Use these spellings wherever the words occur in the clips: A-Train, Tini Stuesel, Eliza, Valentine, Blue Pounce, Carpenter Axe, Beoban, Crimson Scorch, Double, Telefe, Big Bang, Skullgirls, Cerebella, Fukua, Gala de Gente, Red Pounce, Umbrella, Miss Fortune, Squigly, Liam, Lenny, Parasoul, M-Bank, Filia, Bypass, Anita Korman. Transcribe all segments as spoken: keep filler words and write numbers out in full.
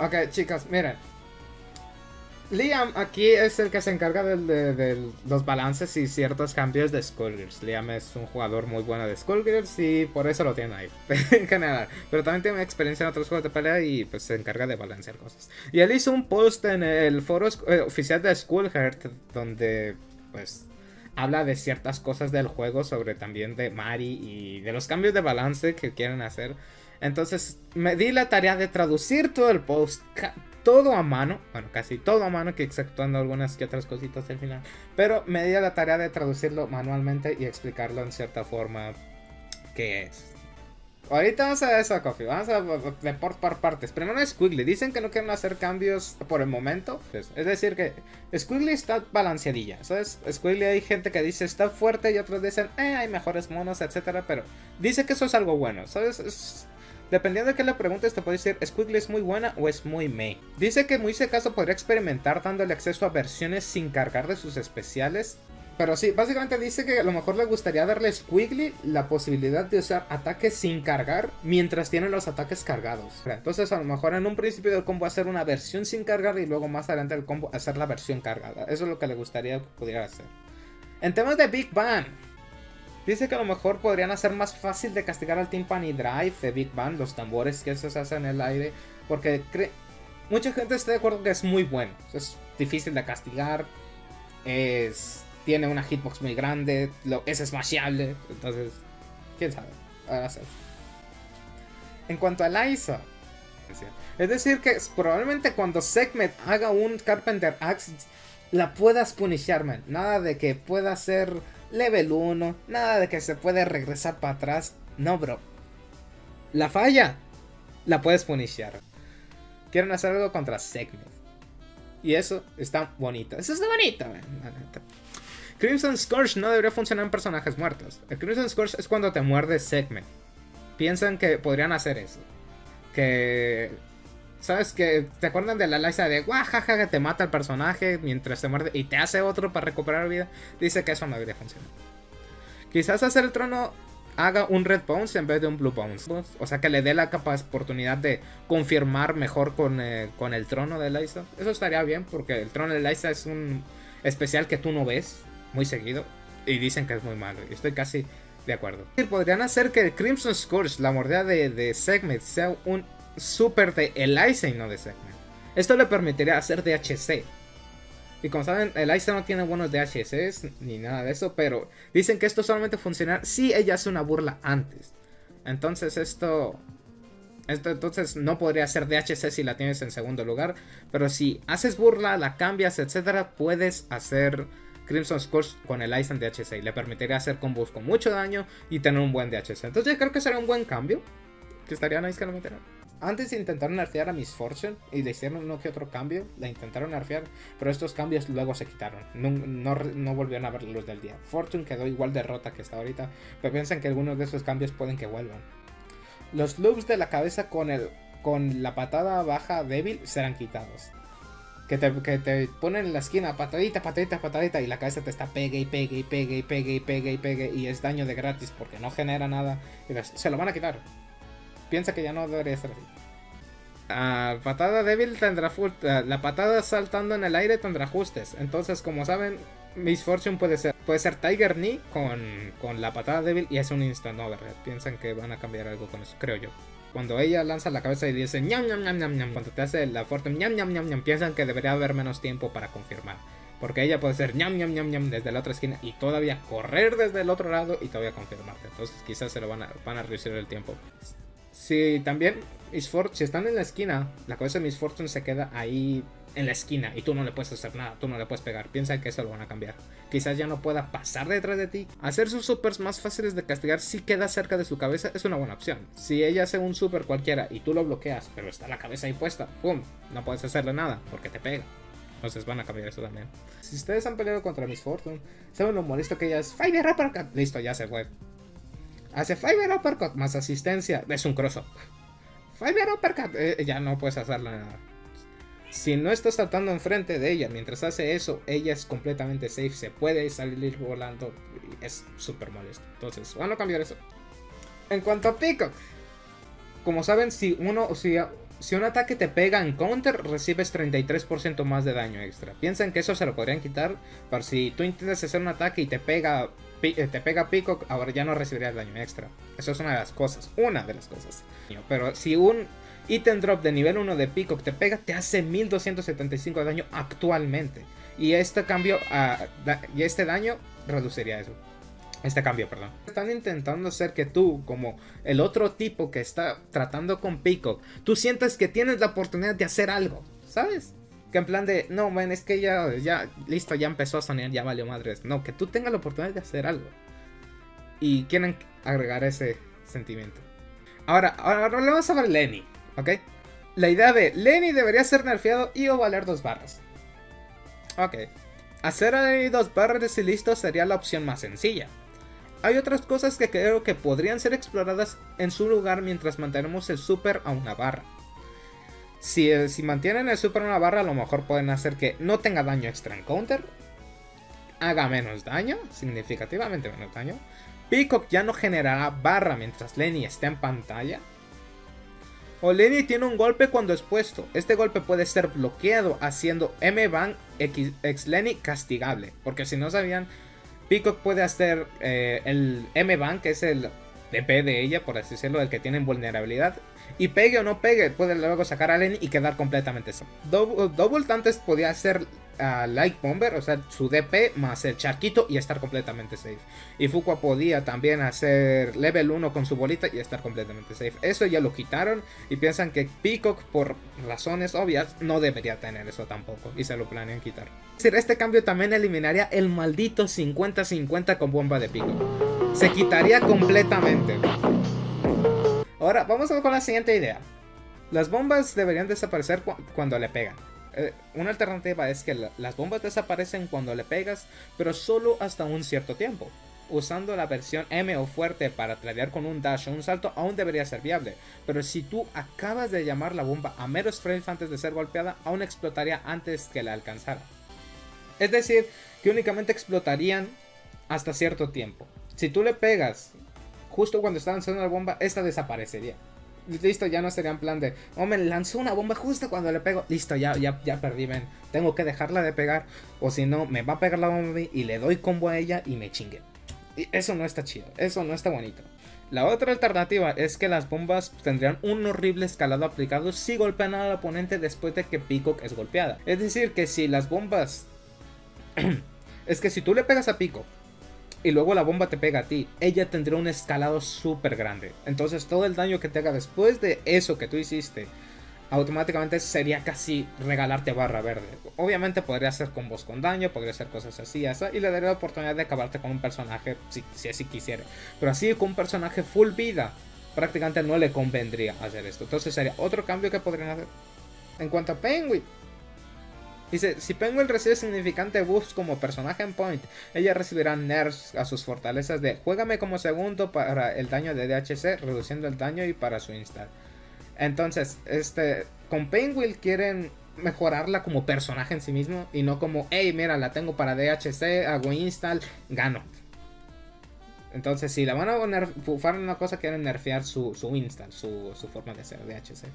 Ok, chicos, miren. Liam aquí es el que se encarga de, de, de los balances y ciertos cambios de Skullgirls. Liam es un jugador muy bueno de Skullgirls y por eso lo tiene ahí, en general. Pero también tiene experiencia en otros juegos de pelea y pues se encarga de balancear cosas. Y él hizo un post en el foro eh, oficial de Skullheart donde pues habla de ciertas cosas del juego, sobre también de Mari y de los cambios de balance que quieren hacer. Entonces me di la tarea de traducir todo el post, todo a mano, bueno, casi todo a mano, que exceptuando algunas que otras cositas al final, pero me di la tarea de traducirlo manualmente y explicarlo en cierta forma que es. Ahorita vamos a eso, Coffee, vamos a de por, por partes. Primero Squigly, dicen que no quieren hacer cambios por el momento, es decir que Squigly está balanceadilla, ¿sabes? Squigly hay gente que dice está fuerte y otros dicen eh, hay mejores monos, etcétera, pero dice que eso es algo bueno, ¿sabes? Es... Dependiendo de qué le preguntes te puede decir Squigly es muy buena o es muy meh. Dice que muy secaso podría experimentar dándole acceso a versiones sin cargar de sus especiales. Pero sí, básicamente dice que a lo mejor le gustaría darle a Squigly la posibilidad de usar ataques sin cargar mientras tiene los ataques cargados. Entonces a lo mejor en un principio del combo hacer una versión sin cargar y luego más adelante del combo hacer la versión cargada. Eso es lo que le gustaría que pudiera hacer. En temas de Big Bang, dice que a lo mejor podrían hacer más fácil de castigar al Timpani Drive de Big Bang, los tambores que esos hacen en el aire, porque cre mucha gente está de acuerdo que es muy bueno, es difícil de castigar, es, tiene una hitbox muy grande, lo, es smashable, entonces, quién sabe, ahora sé. En cuanto a Eliza, es decir que probablemente cuando Segment haga un Carpenter Axe, la puedas punishar, man. Nada de que pueda ser level uno, nada de que se puede regresar para atrás. No, bro. La falla, la puedes punishar. Quieren hacer algo contra Segment. Y eso está bonito. Eso está bonito, man. Crimson Scorch no debería funcionar en personajes muertos. El Crimson Scorch es cuando te muerde Segment. Piensan que podrían hacer eso. Que... ¿Sabes que te acuerdan de la Eliza de guajaja que te mata el personaje mientras te muerde y te hace otro para recuperar vida? Dice que eso no debería funcionar. Quizás hacer el trono haga un Red Pounce en vez de un Blue Pounce. O sea que le dé la oportunidad de confirmar mejor con, eh, con el trono de Eliza. Eso estaría bien porque el trono de Eliza es un especial que tú no ves muy seguido. Y dicen que es muy malo. Y estoy casi de acuerdo. Podrían hacer que el Crimson Scorch, la mordida de, de Segment, sea un... super de Eliza y no de Segment. Esto le permitiría hacer D H C. Y como saben, Eliza no tiene buenos D H Cs ni nada de eso, pero dicen que esto solamente funcionará si ella hace una burla antes. Entonces esto, esto entonces no podría hacer D H C si la tienes en segundo lugar, pero si haces burla, la cambias, etcétera, puedes hacer Crimson Scorch con Eliza en D H C y le permitiría hacer combos con mucho daño y tener un buen D H C. Entonces yo creo que será un buen cambio, que estaría nice que lo metieran. Antes intentaron nerfear a Miss Fortune y le hicieron uno que otro cambio, la intentaron nerfear, pero estos cambios luego se quitaron, no, no, no volvieron a ver la luz del día. Fortune quedó igual de rota que está ahorita, pero piensan que algunos de esos cambios pueden que vuelvan. Los loops de la cabeza con, el, con la patada baja débil serán quitados. Que te, que te ponen en la esquina patadita, patadita, patadita y la cabeza te está pegue y pegue y pegue y pegue y pegue y pegue y es daño de gratis porque no genera nada y los, se lo van a quitar. Piensa que ya no debería ser así. Uh, patada débil tendrá full, uh, la patada saltando en el aire tendrá ajustes. Entonces, como saben, Miss Fortune puede ser puede ser Tiger Knee con, con la patada débil y es un instant overhead. Piensan que van a cambiar algo con eso, creo yo. Cuando ella lanza la cabeza y dice ñam ñam ñam ñam ñam, cuando te hace la Fortune ñam ñam ñam ñam, piensan que debería haber menos tiempo para confirmar. Porque ella puede ser ñam ñam ñam ñam desde la otra esquina y todavía correr desde el otro lado y todavía confirmarte. Entonces, quizás se lo van a, van a reducir el tiempo. Si también, Miss Fortune, si están en la esquina, la cabeza de Miss Fortune se queda ahí en la esquina y tú no le puedes hacer nada, tú no le puedes pegar. Piensa que eso lo van a cambiar. Quizás ya no pueda pasar detrás de ti. Hacer sus supers más fáciles de castigar si queda cerca de su cabeza es una buena opción. Si ella hace un super cualquiera y tú lo bloqueas, pero está la cabeza ahí puesta, ¡pum! No puedes hacerle nada porque te pega. Entonces van a cambiar eso también. Si ustedes han peleado contra Miss Fortune, saben lo molesto que ella es. ¡Fire Uppercut! Listo, ya se fue. Hace Fiber Uppercut más asistencia. Es un cross-up. Fiber Uppercut. Eh, ya no puedes hacerle nada. Si no estás saltando enfrente de ella, mientras hace eso, ella es completamente safe. Se puede salir volando. Es súper molesto. Entonces, van a cambiar eso. En cuanto a Peacock, como saben, si uno, o si Si un ataque te pega en counter, recibes treinta y tres por ciento más de daño extra. Piensan que eso se lo podrían quitar, para si tú intentas hacer un ataque y te pega, te pega Peacock, ahora ya no recibirías daño extra. Eso es una de las cosas, una de las cosas. Pero si un ítem drop de nivel uno de Peacock te pega, te hace mil doscientos setenta y cinco de daño actualmente. Y este cambio, uh, da, y este daño reduciría eso. Este cambio, perdón. Están intentando hacer que tú, como el otro tipo que está tratando con Peacock, tú sientas que tienes la oportunidad de hacer algo, ¿sabes? Que en plan de, no, man, es que ya, ya, listo, ya empezó a sonar, ya valió madres. No, que tú tengas la oportunidad de hacer algo. Y quieren agregar ese sentimiento. Ahora, ahora hablamos sobre Lenny, ¿ok? La idea de Lenny debería ser nerfeado y o valer dos barras. Ok. Hacer a Lenny dos barras y listo sería la opción más sencilla. Hay otras cosas que creo que podrían ser exploradas en su lugar mientras mantenemos el super a una barra. Si, si mantienen el super a una barra, a lo mejor pueden hacer que no tenga daño extra en counter. Haga menos daño, significativamente menos daño. Peacock ya no generará barra mientras Lenny esté en pantalla. O Lenny tiene un golpe cuando expuesto. Este golpe puede ser bloqueado haciendo M-Bank ex Lenny castigable. Porque si no sabían, Peacock puede hacer eh, el M-Bank, que es el D P de ella, por así decirlo, el que tiene vulnerabilidad. Y pegue o no pegue, puede luego sacar a Lenny y quedar completamente solo. Double, Double antes podía hacer uh, Light Bomber, o sea, su D P más el charquito y estar completamente safe. Y Fukua podía también hacer level uno con su bolita y estar completamente safe. Eso ya lo quitaron y piensan que Peacock, por razones obvias, no debería tener eso tampoco. Y se lo planean quitar. Es decir, este cambio también eliminaría el maldito cincuenta cincuenta con bomba de Peacock. Se quitaría completamente. Ahora, vamos con la siguiente idea. Las bombas deberían desaparecer cu cuando le pegan. Eh, una alternativa es que la las bombas desaparecen cuando le pegas, pero solo hasta un cierto tiempo. Usando la versión M o fuerte para tradear con un dash o un salto aún debería ser viable. Pero si tú acabas de llamar la bomba a meros frames antes de ser golpeada, aún explotaría antes que la alcanzara. Es decir, que únicamente explotarían hasta cierto tiempo. Si tú le pegas justo cuando está lanzando la bomba, esta desaparecería. Listo, ya no sería en plan de, hombre, lanzó una bomba justo cuando le pego. Listo, ya, ya, ya perdí, ven. Tengo que dejarla de pegar. O si no, me va a pegar la bomba y le doy combo a ella y me chingue. Y eso no está chido, eso no está bonito. La otra alternativa es que las bombas tendrían un horrible escalado aplicado si golpean al oponente después de que Peacock es golpeada. Es decir, que si las bombas... es que si tú le pegas a Peacock y luego la bomba te pega a ti, ella tendrá un escalado súper grande. Entonces todo el daño que te haga después de eso que tú hiciste, automáticamente sería casi regalarte barra verde. Obviamente podría hacer combos con daño, podría hacer cosas así, así, y le daría la oportunidad de acabarte con un personaje si, si así quisiera. Pero así con un personaje full vida, prácticamente no le convendría hacer esto. Entonces sería otro cambio que podrían hacer. En cuanto a Penguin, dice, si Penguin recibe significante buffs como personaje en point, ella recibirá nerfs a sus fortalezas de juégame como segundo para el daño de D H C, reduciendo el daño y para su insta. Entonces, este, con Penguin quieren mejorarla como personaje en sí mismo y no como, hey, mira, la tengo para D H C, hago install, gano. Entonces, si la van a nerfear en una cosa, quieren nerfear su, su install, su, su forma de hacer D H C.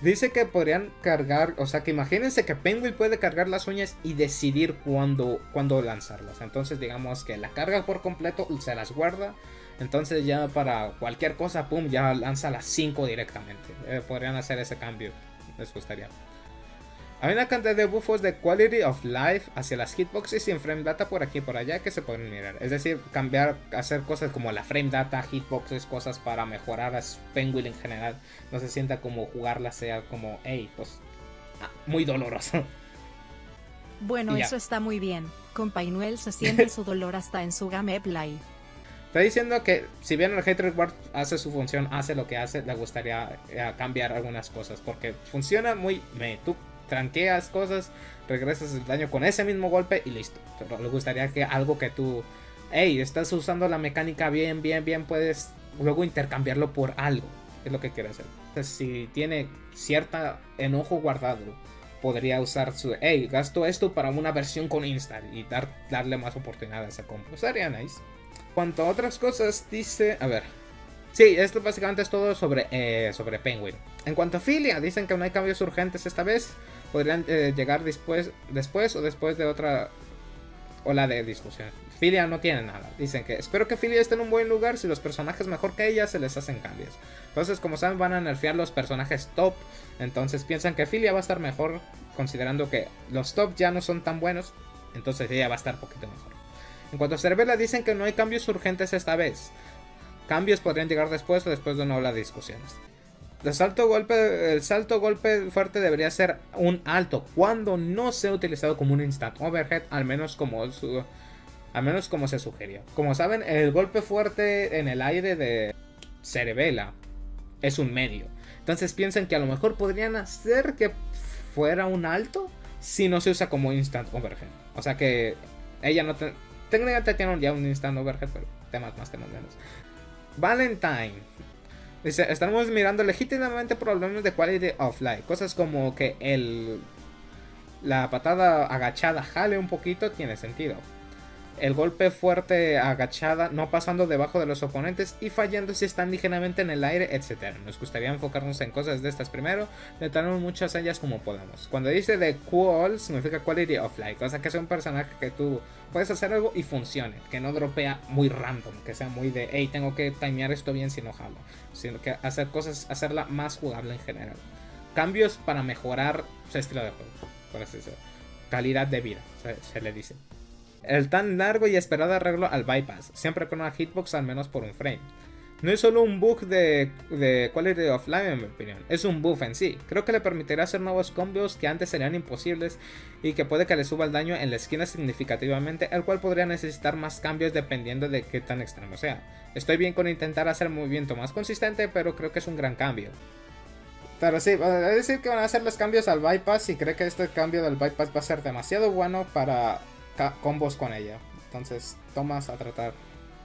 Dice que podrían cargar, o sea que imagínense que Penguin puede cargar las uñas y decidir cuándo, cuándo lanzarlas. Entonces digamos que la carga por completo, se las guarda. Entonces ya para cualquier cosa, pum, ya lanza las cinco directamente. Eh, podrían hacer ese cambio, les gustaría. Hay una cantidad de buffos de quality of life hacia las hitboxes y en frame data por aquí y por allá que se pueden mirar. Es decir, cambiar, hacer cosas como la frame data, hitboxes, cosas para mejorar a Penguin en general. No se sienta como jugarla sea como, hey, pues, ah, muy doloroso. Bueno, eso está muy bien. Con Painwheel se siente su dolor hasta en su gameplay. Está diciendo que si bien el Hate Reward hace su función, hace lo que hace, le gustaría eh, cambiar algunas cosas porque funciona muy... Me, tú, tranqueas cosas, regresas el daño con ese mismo golpe y listo. Pero le gustaría que algo que tú, hey, estás usando la mecánica bien, bien, bien, puedes luego intercambiarlo por algo. Es lo que quiere hacer. Entonces, si tiene cierto enojo guardado, podría usar su, hey, gasto esto para una versión con insta y dar, darle más oportunidad a ese combo. Sería nice. Cuanto a otras cosas, dice, a ver. Sí, esto básicamente es todo sobre, eh, sobre Penguin. En cuanto a Filia, dicen que no hay cambios urgentes esta vez. Podrían eh, llegar después, después o después de otra ola de discusión. Filia no tiene nada. Dicen que espero que Filia esté en un buen lugar. Si los personajes mejor que ella se les hacen cambios. Entonces, como saben, van a nerfear los personajes top. Entonces piensan que Filia va a estar mejor, considerando que los top ya no son tan buenos. Entonces ella va a estar un poquito mejor. En cuanto a Cerebella, dicen que no hay cambios urgentes esta vez. Cambios podrían llegar después o después de una ola de discusiones. El salto golpe, el salto golpe fuerte debería ser un alto cuando no sea utilizado como un instant overhead, al menos como, su, al menos como se sugirió. Como saben, el golpe fuerte en el aire de Cerebella es un medio. Entonces piensan que a lo mejor podrían hacer que fuera un alto si no se usa como instant overhead. O sea que ella no te, técnicamente tiene ya un instant overhead, pero temas más, temas menos. Valentine dice: estamos mirando legítimamente problemas de quality of life. Cosas como que el la patada agachada jale un poquito, tiene sentido. El golpe fuerte agachada no pasando debajo de los oponentes y fallando si están ligeramente en el aire, etcétera. Nos gustaría enfocarnos en cosas de estas primero, detallar muchas ellas como podamos. Cuando dice de Qual, significa Quality of Life, o sea que sea un personaje que tú puedes hacer algo y funcione, que no dropea muy random, que sea muy de hey, tengo que timear esto bien si no jalo, sino que hacer cosas, hacerla más jugable en general. Cambios para mejorar su estilo de juego, por así decirlo. Calidad de vida, se, se le dice. El tan largo y esperado arreglo al bypass, siempre con una hitbox al menos por un frame. No es solo un bug de, de Quality of Life en mi opinión, es un buff en sí. Creo que le permitirá hacer nuevos combos que antes serían imposibles y que puede que le suba el daño en la esquina significativamente, el cual podría necesitar más cambios dependiendo de qué tan extremo sea. Estoy bien con intentar hacer un movimiento más consistente, pero creo que es un gran cambio. Pero sí, es decir que van a hacer los cambios al bypass y creo que este cambio del bypass va a ser demasiado bueno para combos con ella, entonces tomas a tratar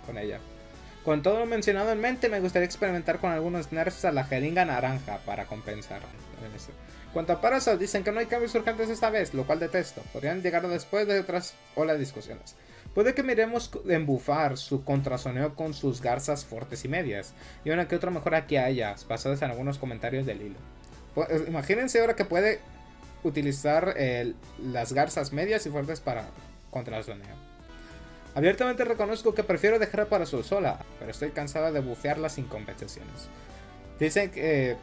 con ella. Con todo lo mencionado en mente, me gustaría experimentar con algunos nerfs a la jeringa naranja para compensar. Cuanto a Parasoul, dicen que no hay cambios urgentes esta vez, lo cual detesto. Podrían llegar después de otras olas de discusiones. Puede que miremos embufar su contrasoneo con sus garzas fuertes y medias, y una que otra mejora que haya, basadas en algunos comentarios del hilo. Pues, imagínense ahora que puede utilizar eh, las garzas medias y fuertes para contrasoneo. Abiertamente reconozco que prefiero dejar a Parasoul sola, pero estoy cansada de bufearla sin compensaciones. Dicen que eh,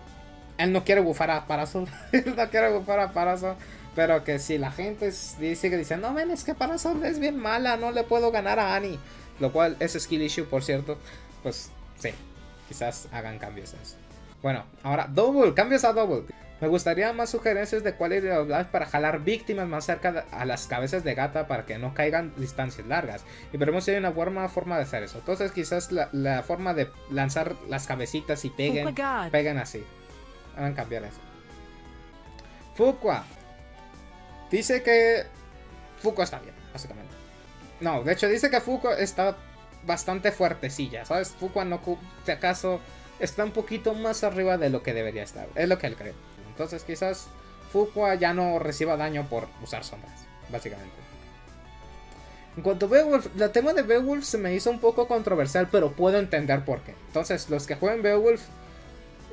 él no quiere bufar a Parasoul, él no quiere bufar a Parasoul, pero que si la gente sigue diciendo, no ven, es que Parasoul es bien mala, no le puedo ganar a Annie, lo cual es skill issue por cierto, pues sí, quizás hagan cambios en eso. Bueno, ahora Double, cambios a Double. Me gustaría más sugerencias de Quality of Life para jalar víctimas más cerca de, a las cabezas de gata para que no caigan distancias largas. Y veremos si hay una buena forma de hacer eso. Entonces quizás la, la forma de lanzar las cabecitas y peguen, oh peguen así. Van a cambiar eso. Fukua. Dice que Fukua está bien, básicamente. No, de hecho dice que Fukua está bastante fuertecilla, ¿sabes? Fukua no, si acaso, está un poquito más arriba de lo que debería estar. Es lo que él cree. Entonces quizás Fukua ya no reciba daño por usar sombras, básicamente. En cuanto a Beowulf, el tema de Beowulf se me hizo un poco controversial, pero puedo entender por qué. Entonces, los que jueguen Beowulf,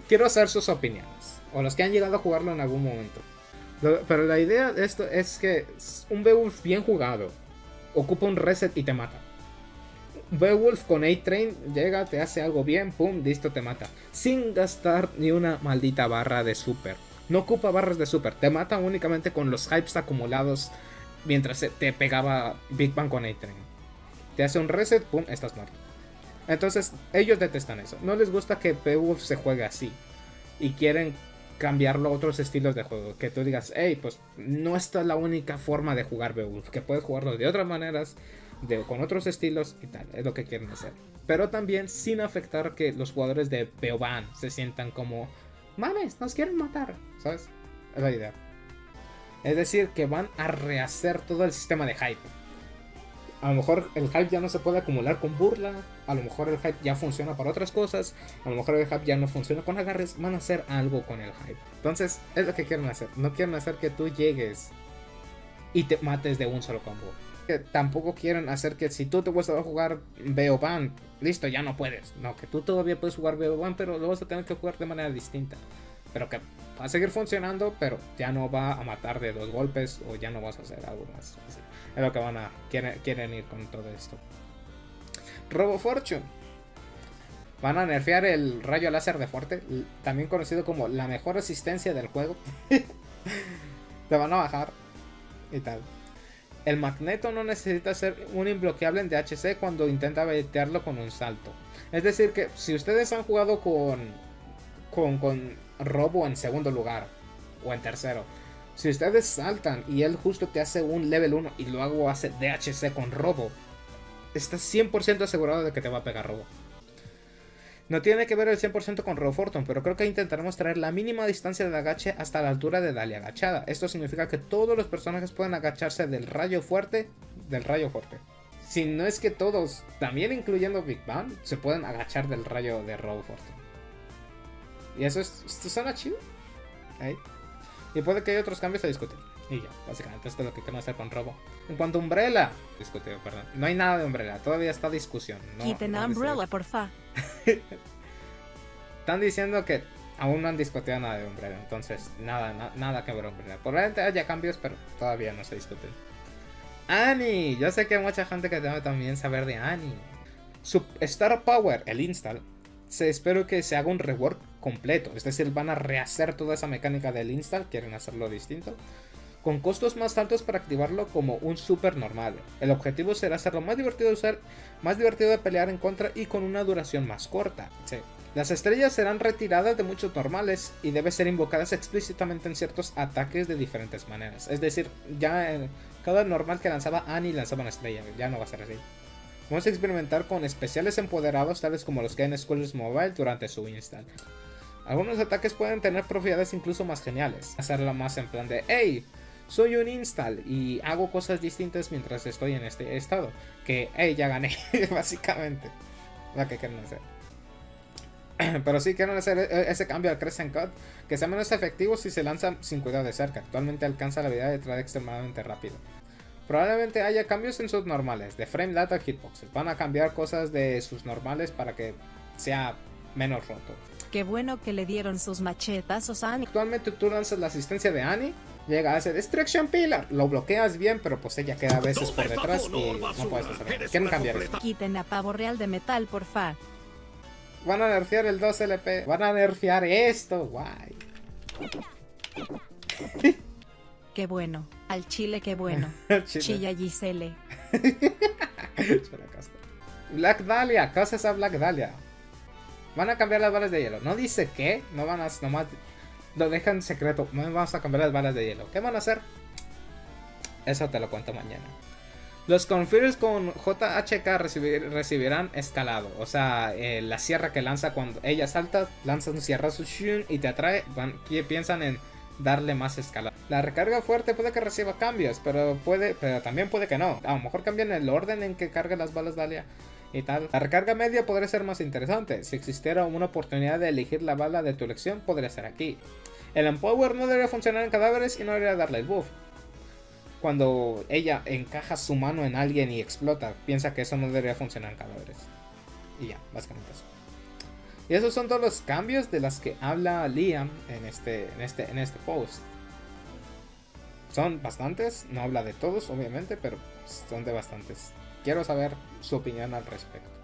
quiero hacer sus opiniones, o los que han llegado a jugarlo en algún momento. Pero la idea de esto es que un Beowulf bien jugado ocupa un reset y te mata. Beowulf con A-Train llega, te hace algo bien, pum, listo, te mata. Sin gastar ni una maldita barra de super. No ocupa barras de super, te mata únicamente con los hypes acumulados mientras te pegaba Big Bang con A-Train. Te hace un reset, pum, estás muerto. Entonces, ellos detestan eso. No les gusta que Beowulf se juegue así. Y quieren cambiarlo a otros estilos de juego. Que tú digas, hey, pues no esta es la única forma de jugar Beowulf. Que puedes jugarlo de otras maneras. De, con otros estilos y tal, es lo que quieren hacer. Pero también sin afectar que los jugadores de Beoban se sientan como mames, nos quieren matar, ¿sabes? Es la idea. Es decir, que van a rehacer todo el sistema de hype. A lo mejor el hype ya no se puede acumular con burla, a lo mejor el hype ya funciona para otras cosas, a lo mejor el hype ya no funciona con agarres, van a hacer algo con el hype. Entonces, es lo que quieren hacer. No quieren hacer que tú llegues y te mates de un solo combo. que tampoco quieren hacer que si tú te vas a jugar Beoban, listo, ya no puedes. No, que tú todavía puedes jugar Beoban, pero lo vas a tener que jugar de manera distinta. Pero que va a seguir funcionando, pero ya no va a matar de dos golpes o ya no vas a hacer algo más. Así. Es lo que van a quieren, quieren ir con todo esto. Robo Fortune. Van a nerfear el rayo láser de fuerte, también conocido como la mejor asistencia del juego. Te van a bajar y tal. El magneto no necesita ser un imbloqueable en D H C cuando intenta baitearlo con un salto. Es decir que si ustedes han jugado con, con, con Robo en segundo lugar o en tercero, si ustedes saltan y él justo te hace un level uno y luego hace D H C con Robo, estás cien por ciento asegurado de que te va a pegar Robo. No tiene que ver el cien por ciento con Robo Fortune, pero creo que intentaremos traer la mínima distancia de agache hasta la altura de Dahlia agachada. Esto significa que todos los personajes pueden agacharse del rayo fuerte, del rayo fuerte. Si no es que todos, también incluyendo Big Bang, se pueden agachar del rayo de Robo Fortune. Y eso es, esto suena chido. ¿Eh? Y puede que haya otros cambios a discutir. Y ya, básicamente esto es lo que quiero hacer con Robo. En cuanto a Umbrella, discutido, perdón. No hay nada de Umbrella, todavía está discusión. No, Quiten a Umbrella, porfa. Están diciendo que aún no han discutido nada de Umbrella, entonces nada, na nada que ver Umbrella. Probablemente haya cambios, pero todavía no se discuten. Annie, yo sé que hay mucha gente que debe también saber de Annie. Su Star Power, el install, se espero que se haga un rework completo, es decir, van a rehacer toda esa mecánica del install, quieren hacerlo distinto, con costos más altos para activarlo como un super normal. El objetivo será hacerlo más divertido de usar, más divertido de pelear en contra y con una duración más corta. Sí. Las estrellas serán retiradas de muchos normales y deben ser invocadas explícitamente en ciertos ataques de diferentes maneras. Es decir, ya en cada normal que lanzaba Annie lanzaba una estrella, ya no va a ser así. Vamos a experimentar con especiales empoderados tales como los que hay en Skullgirls Mobile durante su install. Algunos ataques pueden tener propiedades incluso más geniales. Hacerlo más en plan de hey, soy un install y hago cosas distintas mientras estoy en este estado. Que, hey, ya gané, básicamente. La que quieren hacer. Pero sí quieren hacer ese cambio al Crescent Cut, que sea menos efectivo si se lanza sin cuidado de cerca. Actualmente alcanza la habilidad de traer extremadamente rápido. Probablemente haya cambios en sus normales, de frame data a hitboxes. Van a cambiar cosas de sus normales para que sea menos roto. Qué bueno que le dieron sus machetazos a Annie. Actualmente tú lanzas la asistencia de Annie. Llega a ese Destruction Pillar, lo bloqueas bien, pero pues ella queda a veces por detrás y no puedes hacer. Quieren cambiar esto. Quiten a Pavo Real de metal, porfa. Van a nerfear el dos L P. Van a nerfear esto, guay. Qué bueno, al chile qué bueno. Chilla Gisele. Black Dahlia, ¿qué haces a Black Dahlia? Van a cambiar las balas de hielo. No dice qué, no van a nomás... Lo dejan secreto. Vamos a cambiar las balas de hielo. ¿Qué van a hacer? Eso te lo cuento mañana. Los Confires con J H K recibir, recibirán escalado. O sea, eh, la sierra que lanza cuando ella salta, lanza un sierrazo y te atrae. Van, piensan en darle más escalado. La recarga fuerte puede que reciba cambios, pero puede, pero también puede que no. A lo mejor cambian el orden en que cargue las balas Dahlia y tal. La recarga media podría ser más interesante. Si existiera una oportunidad de elegir la bala de tu elección, podría ser aquí. El Empower no debería funcionar en cadáveres y no debería darle el buff. Cuando ella encaja su mano en alguien y explota, piensa que eso no debería funcionar en cadáveres. Y ya, básicamente eso. Y esos son todos los cambios de los que habla Liam en este, en este, en este post. Son bastantes, no habla de todos obviamente, pero son de bastantes. Quiero saber su opinión al respecto.